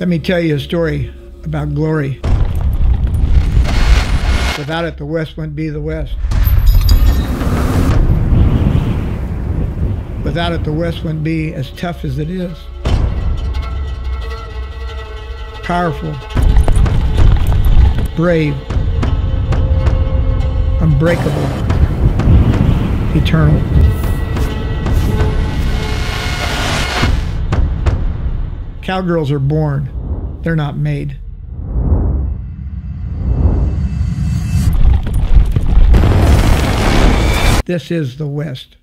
Let me tell you a story about glory. Without it, the West wouldn't be the West. Without it, the West wouldn't be as tough as it is. Powerful, brave, unbreakable, eternal. Cowgirls are born, they're not made. This is the West.